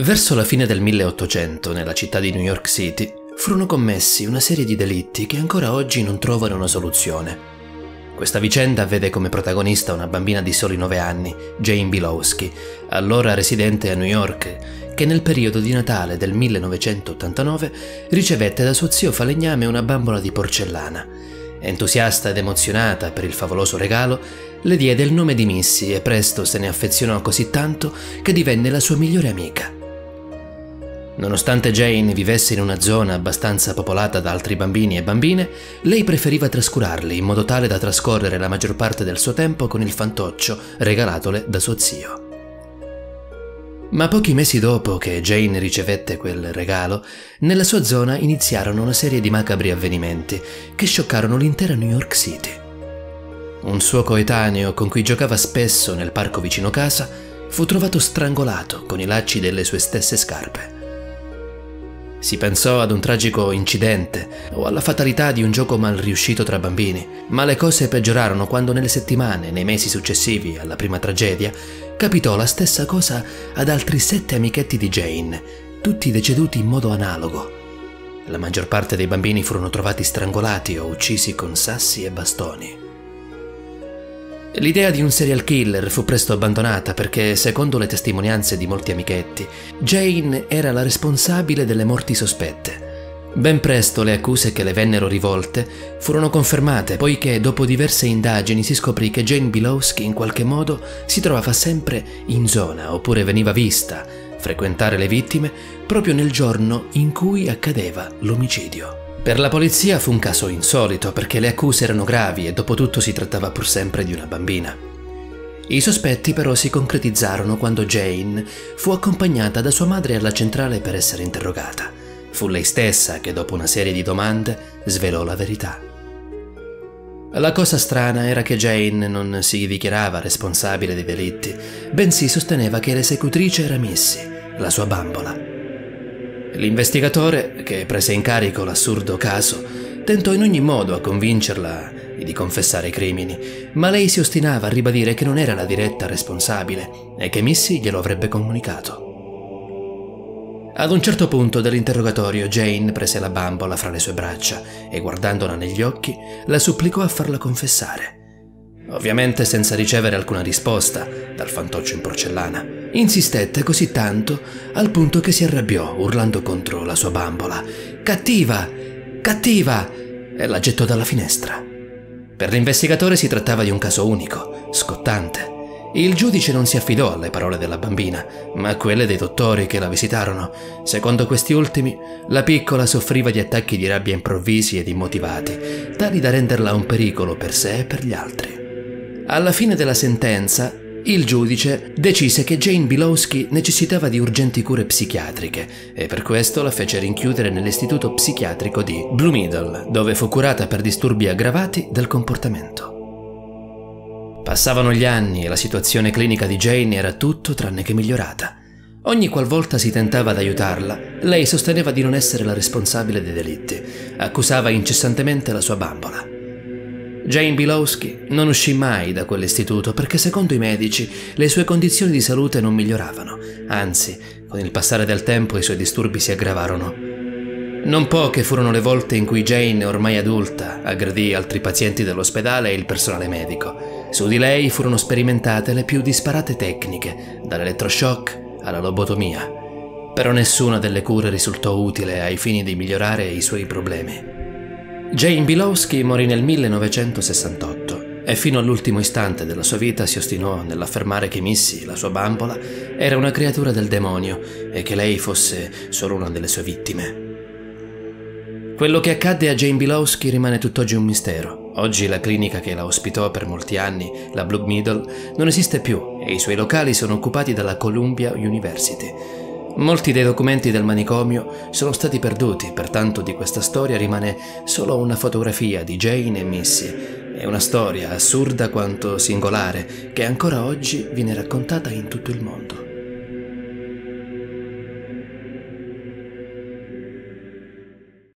Verso la fine del 1800, nella città di New York City, furono commessi una serie di delitti che ancora oggi non trovano una soluzione. Questa vicenda vede come protagonista una bambina di soli 9 anni, Jane Bilowski, allora residente a New York, che nel periodo di Natale del 1989 ricevette da suo zio falegname una bambola di porcellana. Entusiasta ed emozionata per il favoloso regalo, le diede il nome di Missy e presto se ne affezionò così tanto che divenne la sua migliore amica. Nonostante Jane vivesse in una zona abbastanza popolata da altri bambini e bambine, lei preferiva trascurarli in modo tale da trascorrere la maggior parte del suo tempo con il fantoccio regalatole da suo zio. Ma pochi mesi dopo che Jane ricevette quel regalo, nella sua zona iniziarono una serie di macabri avvenimenti che scioccarono l'intera New York City. Un suo coetaneo con cui giocava spesso nel parco vicino casa fu trovato strangolato con i lacci delle sue stesse scarpe. Si pensò ad un tragico incidente o alla fatalità di un gioco mal riuscito tra bambini, ma le cose peggiorarono quando nelle settimane e nei mesi successivi alla prima tragedia capitò la stessa cosa ad altri 7 amichetti di Jane, tutti deceduti in modo analogo. La maggior parte dei bambini furono trovati strangolati o uccisi con sassi e bastoni. L'idea di un serial killer fu presto abbandonata perché, secondo le testimonianze di molti amichetti, Jane era la responsabile delle morti sospette. Ben presto le accuse che le vennero rivolte furono confermate, poiché dopo diverse indagini si scoprì che Jane Bilowski in qualche modo si trovava sempre in zona oppure veniva vista frequentare le vittime proprio nel giorno in cui accadeva l'omicidio. Per la polizia fu un caso insolito perché le accuse erano gravi e dopo tutto si trattava pur sempre di una bambina. I sospetti però si concretizzarono quando Jane fu accompagnata da sua madre alla centrale per essere interrogata. Fu lei stessa che dopo una serie di domande svelò la verità. La cosa strana era che Jane non si dichiarava responsabile dei delitti, bensì sosteneva che l'esecutrice era Missy, la sua bambola. L'investigatore, che prese in carico l'assurdo caso, tentò in ogni modo a convincerla di confessare i crimini, ma lei si ostinava a ribadire che non era la diretta responsabile e che Missy glielo avrebbe comunicato. Ad un certo punto dell'interrogatorio Jane prese la bambola fra le sue braccia e guardandola negli occhi la supplicò a farla confessare. Ovviamente senza ricevere alcuna risposta dal fantoccio in porcellana. Insistette così tanto al punto che si arrabbiò urlando contro la sua bambola. Cattiva! Cattiva! E la gettò dalla finestra. Per l'investigatore si trattava di un caso unico, scottante. Il giudice non si affidò alle parole della bambina, ma a quelle dei dottori che la visitarono. Secondo questi ultimi, la piccola soffriva di attacchi di rabbia improvvisi ed immotivati, tali da renderla un pericolo per sé e per gli altri. Alla fine della sentenza, il giudice decise che Jane Bilowski necessitava di urgenti cure psichiatriche e per questo la fece rinchiudere nell'istituto psichiatrico di Blue Middle, dove fu curata per disturbi aggravati del comportamento. Passavano gli anni e la situazione clinica di Jane era tutto tranne che migliorata. Ogni qualvolta si tentava ad aiutarla, lei sosteneva di non essere la responsabile dei delitti, accusava incessantemente la sua bambola. Jane Bilowski non uscì mai da quell'istituto perché secondo i medici le sue condizioni di salute non miglioravano, anzi, con il passare del tempo i suoi disturbi si aggravarono. Non poche furono le volte in cui Jane, ormai adulta, aggredì altri pazienti dell'ospedale e il personale medico. Su di lei furono sperimentate le più disparate tecniche, dall'elettroshock alla lobotomia, però nessuna delle cure risultò utile ai fini di migliorare i suoi problemi. Jane Bilowski morì nel 1968 e fino all'ultimo istante della sua vita si ostinò nell'affermare che Missy, la sua bambola, era una creatura del demonio e che lei fosse solo una delle sue vittime. Quello che accadde a Jane Bilowski rimane tutt'oggi un mistero. Oggi la clinica che la ospitò per molti anni, la Blood Middle, non esiste più e i suoi locali sono occupati dalla Columbia University. Molti dei documenti del manicomio sono stati perduti, pertanto di questa storia rimane solo una fotografia di Jane e Missy. È una storia assurda quanto singolare che ancora oggi viene raccontata in tutto il mondo.